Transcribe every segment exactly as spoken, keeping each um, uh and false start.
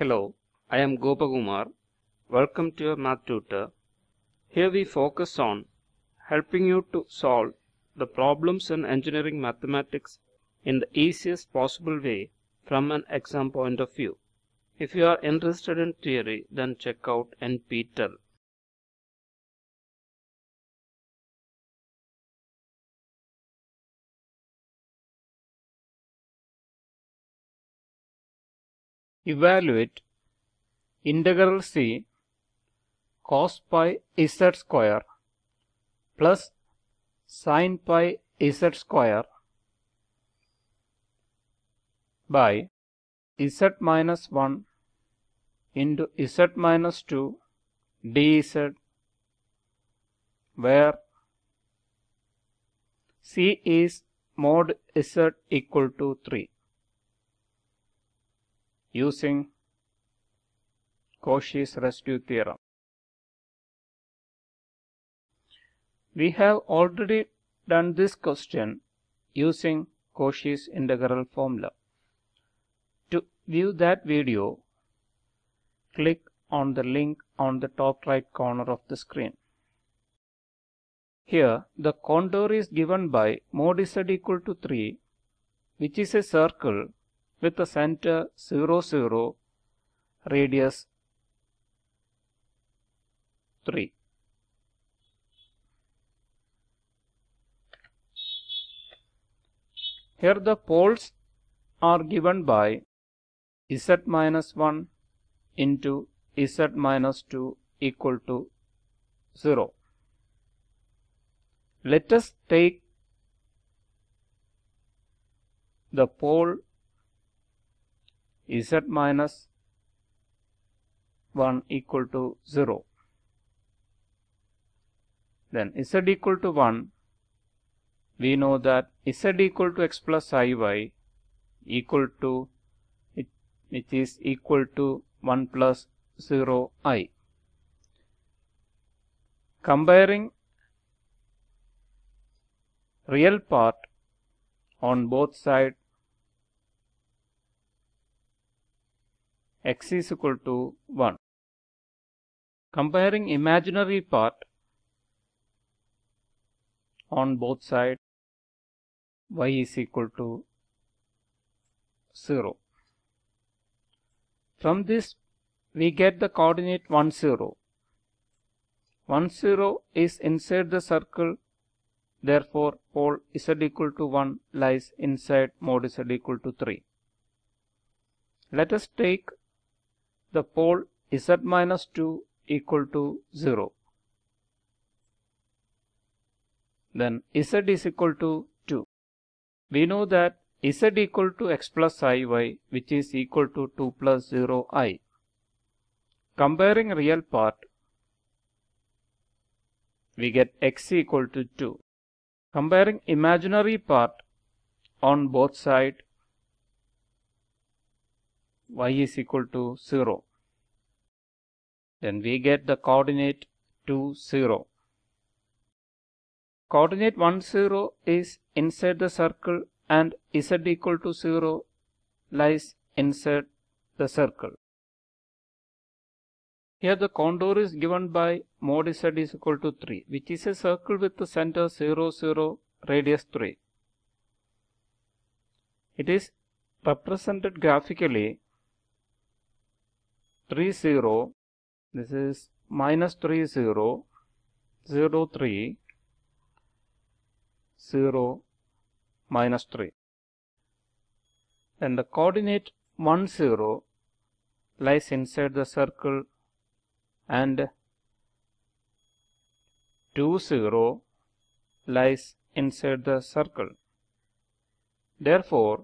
Hello, I am Gopakumar. Welcome to your math tutor. Here we focus on helping you to solve the problems in engineering mathematics in the easiest possible way from an exam point of view. If you are interested in theory, then check out N P T E L. Evaluate integral C cos pi z square plus sin pi z square by z minus one into z minus two dz, where C is mod z equal to three, using Cauchy's residue theorem. We have already done this question using Cauchy's integral formula. To view that video, click on the link on the top right corner of the screen. Here, the contour is given by mod z equal to three, which is a circle with the center zero, zero, radius three. Here the poles are given by z minus one into z minus two equal to zero. Let us take the pole z minus one equal to zero. Then z equal to one, we know that z equal to x plus iy equal to, which is equal to one plus zero I. Comparing real part on both sides, x is equal to one. Comparing imaginary part on both sides, y is equal to zero. From this, we get the coordinate one, zero. one, zero is inside the circle, therefore pole z equal to one lies inside mod z equal to three. Let us take the pole z minus two equal to zero. Then z is equal to two. We know that z equal to x plus iy, which is equal to two plus zero I. Comparing real part, we get x equal to two. Comparing imaginary part on both sides, y is equal to zero. Then we get the coordinate two, zero. Coordinate one, zero is inside the circle and z equal to zero lies inside the circle. Here the contour is given by mod z is equal to three, which is a circle with the center zero, zero, radius three. It is represented graphically three, zero, this is minus three, zero, zero, three, zero, minus three. And the coordinate one, zero lies inside the circle and two, zero lies inside the circle. Therefore,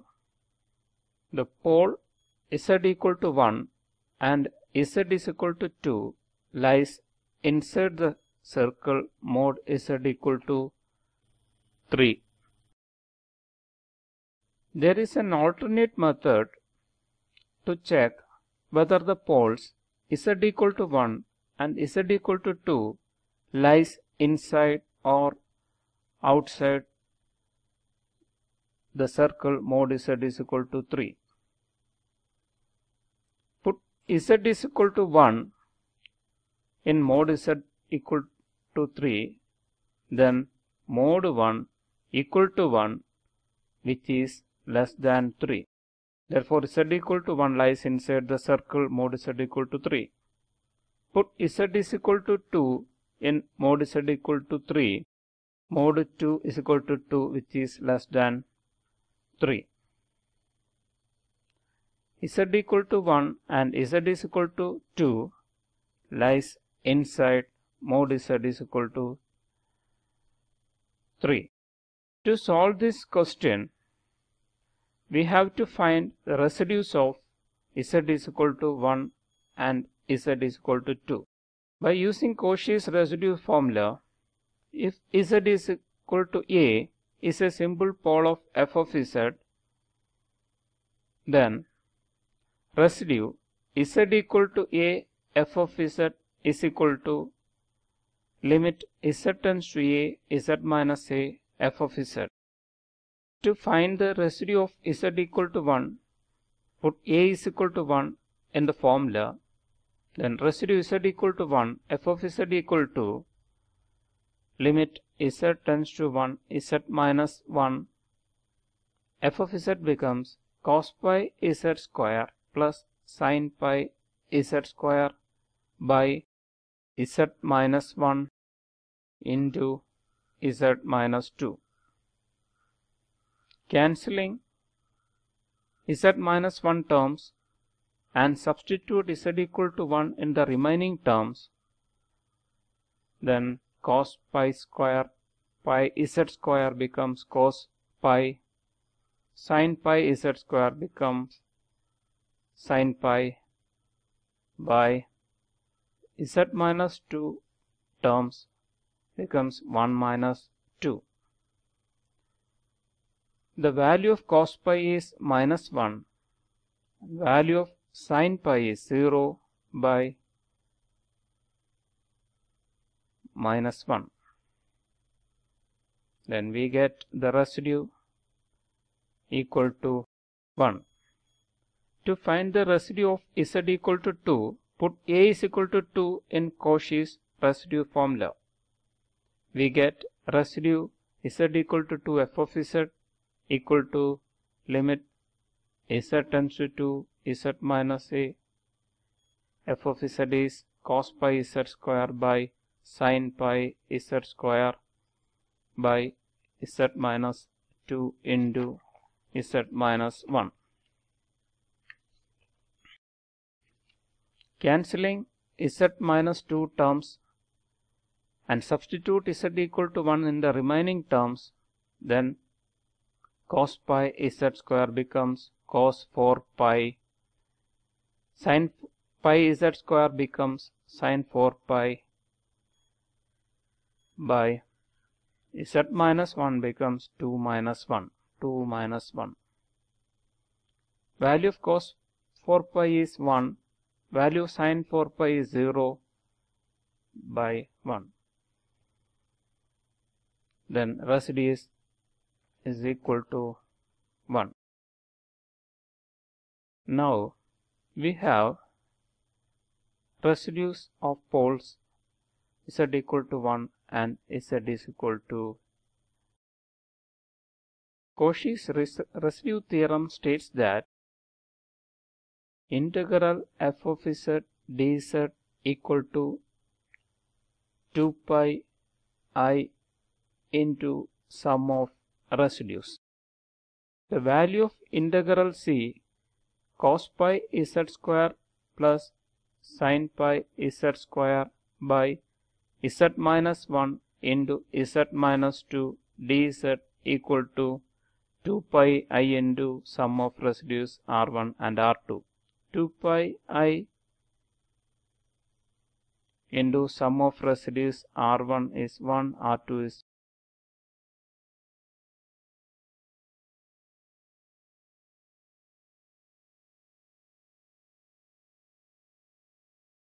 the pole z equal to one and z is equal to two lies inside the circle mod z equal to three. There is an alternate method to check whether the poles z equal to one and z equal to two lies inside or outside the circle mod z is equal to three. Z is equal to one in mod Z equal to three, then mod one equal to one, which is less than three. Therefore, Z equal to one lies inside the circle mod Z equal to three. Put Z is equal to two in mod Z equal to three. Mod two is equal to two, which is less than three. Z equal to one and Z is equal to two lies inside mod Z is equal to three. To solve this question, we have to find the residues of Z is equal to one and Z is equal to two. By using Cauchy's residue formula, if Z is equal to A is a simple pole of f of Z, then residue Z equal to A f of Z is equal to limit Z tends to A Z minus A f of Z. To find the residue of Z equal to one, put A is equal to one in the formula, then residue Z equal to one, f of Z equal to limit Z tends to one, Z minus one, f of Z becomes cos pi Z square plus sin pi Z square by Z minus one into Z minus two. Cancelling Z minus one terms and substitute Z equal to one in the remaining terms, then cos pi square pi Z square becomes cos pi, sin pi Z square becomes sin pi by Z minus two terms becomes one minus two. The value of cos pi is minus one, value of sin pi is zero by minus one. Then we get the residue equal to one. To find the residue of Z equal to two, put A is equal to two in Cauchy's residue formula. We get residue Z equal to two f of Z equal to limit Z tends to two, Z minus A, f of Z is cos pi Z square by sin pi Z square by Z minus two into Z minus one. Cancelling Z minus two terms and substitute Z equal to one in the remaining terms, then cos pi Z square becomes cos four pi, sin pi Z square becomes sin four pi by Z minus one becomes two minus one, two minus one. Value of cos four pi is one, value of sin four pi is zero by one. Then residue is, is equal to one. Now we have residues of poles Z equal to one and Z is equal to. Cauchy's res residue theorem states that integral f of Z dz equal to two pi I into sum of residues. The value of integral C cos pi Z square plus sin pi Z square by Z minus one into Z minus two dz equal to two pi I into sum of residues R one and R two. two pi I into sum of residues R one is one, R two is